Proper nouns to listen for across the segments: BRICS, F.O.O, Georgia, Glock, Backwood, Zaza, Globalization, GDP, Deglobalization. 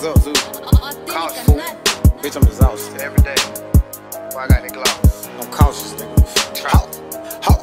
niggas up, too. Cautious, bitch, I'm exhausted every day. Why I got that Glock? I'm cautious, nigga. Ho, ho,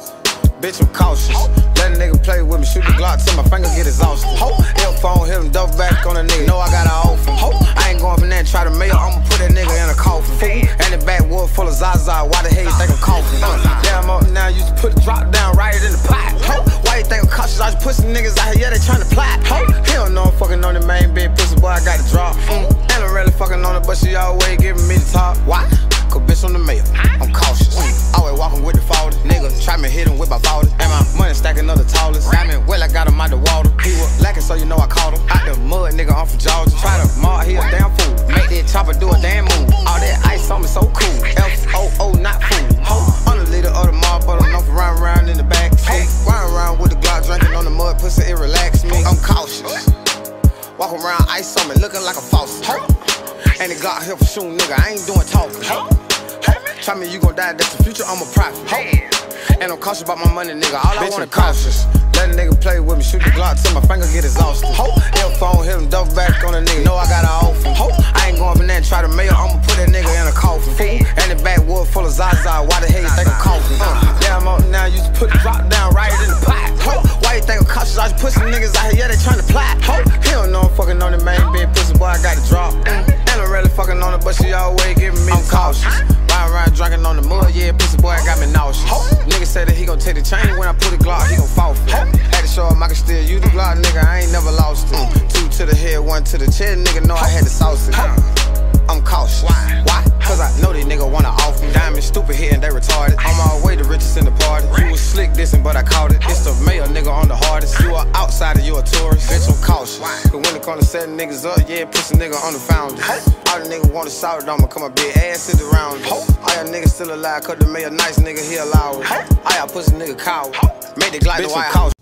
bitch, I'm cautious. Let a nigga play with me, shoot the Glock till my fingers get exhausted. Ho, phone, hit him, double back on the nigga. Know I got an offer. Ho, I ain't going for that. Try to mail, I'ma put that nigga in a coffin. And the backwood full of Zaza. Why the hell you think I'm coughing? Damn up now, you just put the drop down right in the pot. Ho, why you think I'm cautious? I just put some niggas out here, yeah, they tryna plot. Ho, hell no, I'm fucking on the main bitch, pussy boy, I got to drop. And I'm really fucking on it, but she always giving me the top. Why? Cause bitch on the mail, I'm cautious. Always walking with the 40. Nigga, try me hit him with my body. And my money stacking up the tallest. I mean, well, I got him out the water. He was lacking, so you know I caught him. Out the mud, nigga, I'm from Georgia. Try to mar, he a damn fool. Make that chopper do a damn move. All that ice on me so cool. F-O-O, not fool. Ho, I'm the leader of the mob, but I'm known for riding around in the back. Riding around with the Glock, drinking on the mud, pussy, it relax me. I'm cautious. Walk around ice on me, looking like a faucet. And the Glock here for shooting, nigga, I ain't doing talking. Try me, you gon' die, that's the future, I'm a prophet. And I'm cautious about my money, nigga, all bitch, I want is cautious. Let a nigga play with me, shoot the Glock till my finger get exhausted. Hell phone, hit him, double back on the nigga, know I got an offer. I ain't going for that, try to mail, I'ma put that nigga in a coffin. And the backwood full of Zaza, why the hell you think I'm coughing? Damn up now, you just put the drop down right in the pot. Why you think I'm cautious? I just put some niggas out here, yeah, they tryna plot. Hell no, I'm fucking on the main bitch, pussy boy, I got to drop. And I'm really fucking on it, but she always giving me I'm cautious. Drinking on the mud, yeah, pussy boy got me nauseous. Nigga said that he gon' take the chain when I put the Glock, he gon' fall for it. Had to show him I can still use the Glock, nigga, I ain't never lost it. Two to the head, one to the chest, nigga, know I had the sauce it. I'm cautious. Why? Cause I know these niggas wanna off me. Diamond stupid here and they retarded. On my way, the richest in the party. You was slick dissing, but I caught it. It's the mayor, nigga, on the hardest. You are outsider, you a tourist. Bitch, I'm cautious. Cause when the corner setting niggas up, yeah, pussy nigga on the founder. All the niggas want to shout it on me, come a big ass sit around me. All y'all niggas still alive, cause the mayor nice nigga, he allowed it. All y'all pussy nigga coward. Made the Glock the White House.